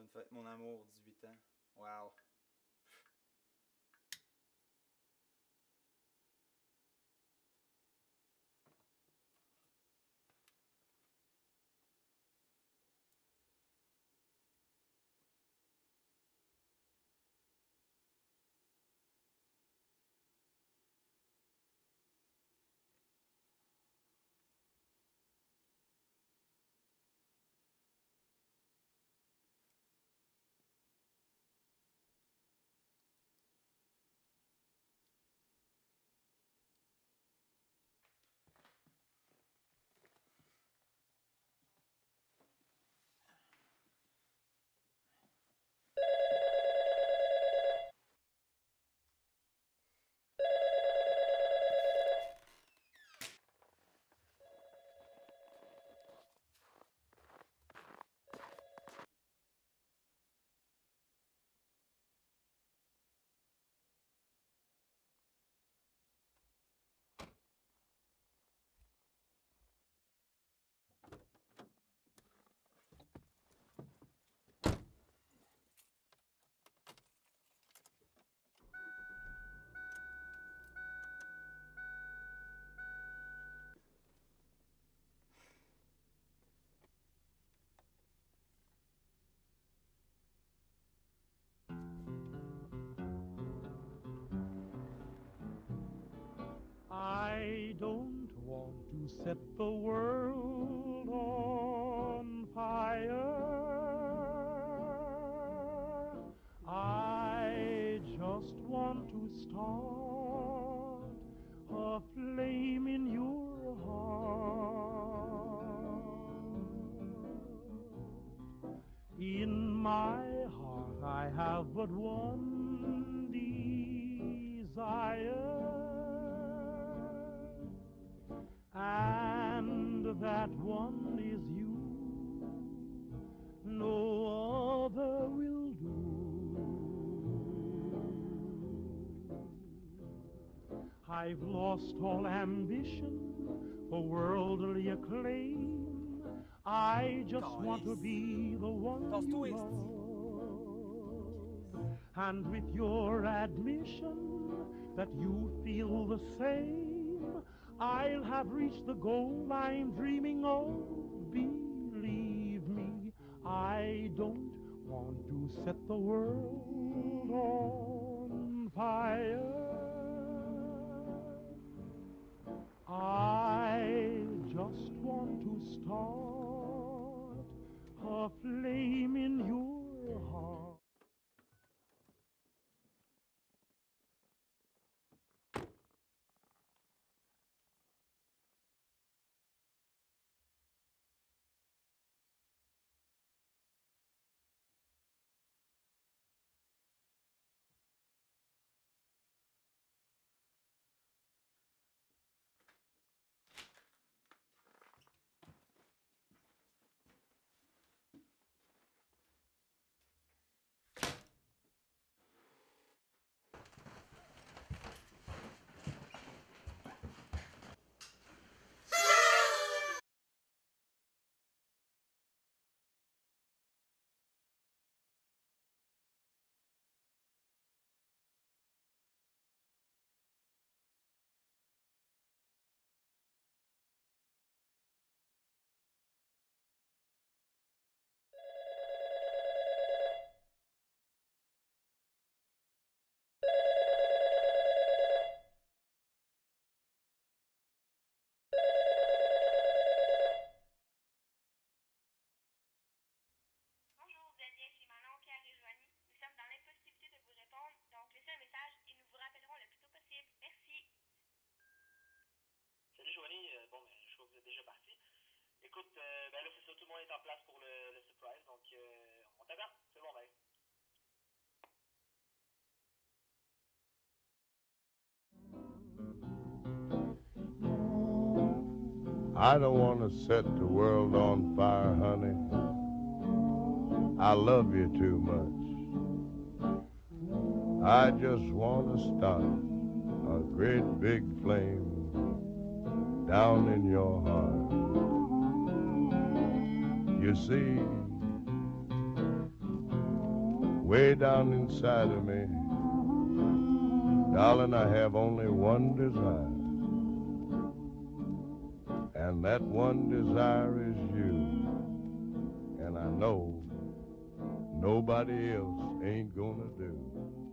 Bonne fête, mon amour, 18 ans. Wow! I don't want to set the world on fire. I just want to start a flame in your heart. In my heart I have but one desire, and that one is you. No other will do. I've lost all ambition for worldly acclaim. I just want to be the one you love. And with your admission that you feel the same, I'll have reached the goal I'm dreaming of. Believe me, I don't want to set the world on fire. I just want to start a flame in your heart. Salut Joanie, bon ben, je crois que vous êtes déjà parti. Écoute, ben là c'est ça, tout le monde est en place pour le surprise, donc on t'attend, c'est bon ben. I don't want to set the world on fire, honey. I love you too much. I just want to start a great big flame down in your heart. You see, way down inside of me. Darling, I have only one desire, and that one desire is you. And I know nobody else ain't gonna do.